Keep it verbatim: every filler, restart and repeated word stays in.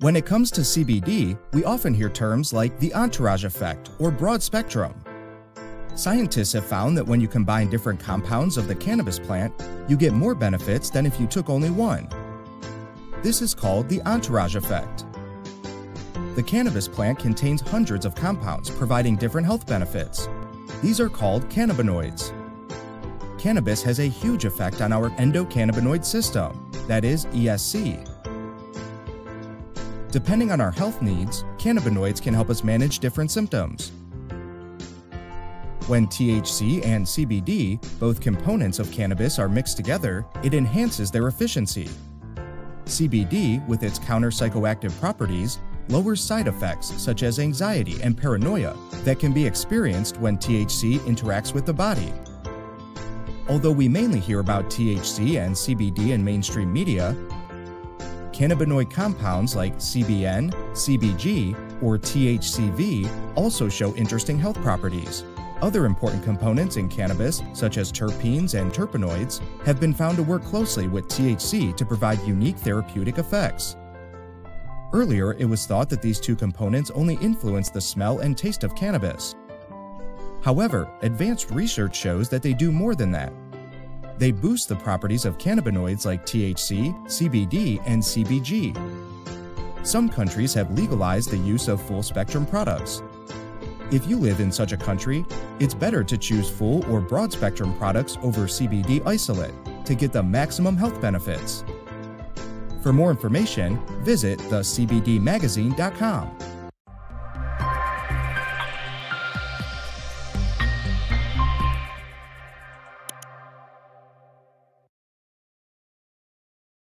When it comes to C B D, we often hear terms like the entourage effect or broad spectrum. Scientists have found that when you combine different compounds of the cannabis plant, you get more benefits than if you took only one. This is called the entourage effect. The cannabis plant contains hundreds of compounds providing different health benefits. These are called cannabinoids. Cannabis has a huge effect on our endocannabinoid system, that is E S C. Depending on our health needs, cannabinoids can help us manage different symptoms. When T H C and C B D, both components of cannabis, are mixed together, it enhances their efficiency. C B D, with its counter-psychoactive properties, lowers side effects such as anxiety and paranoia that can be experienced when T H C interacts with the body. Although we mainly hear about T H C and C B D in mainstream media, cannabinoid compounds like C B N, C B G, or T H C V also show interesting health properties. Other important components in cannabis, such as terpenes and terpenoids, have been found to work closely with T H C to provide unique therapeutic effects. Earlier, it was thought that these two components only influence the smell and taste of cannabis. However, advanced research shows that they do more than that. They boost the properties of cannabinoids like T H C, C B D, and C B G. Some countries have legalized the use of full-spectrum products. If you live in such a country, it's better to choose full or broad spectrum products over C B D isolate to get the maximum health benefits. For more information, visit the c b d magazine dot com.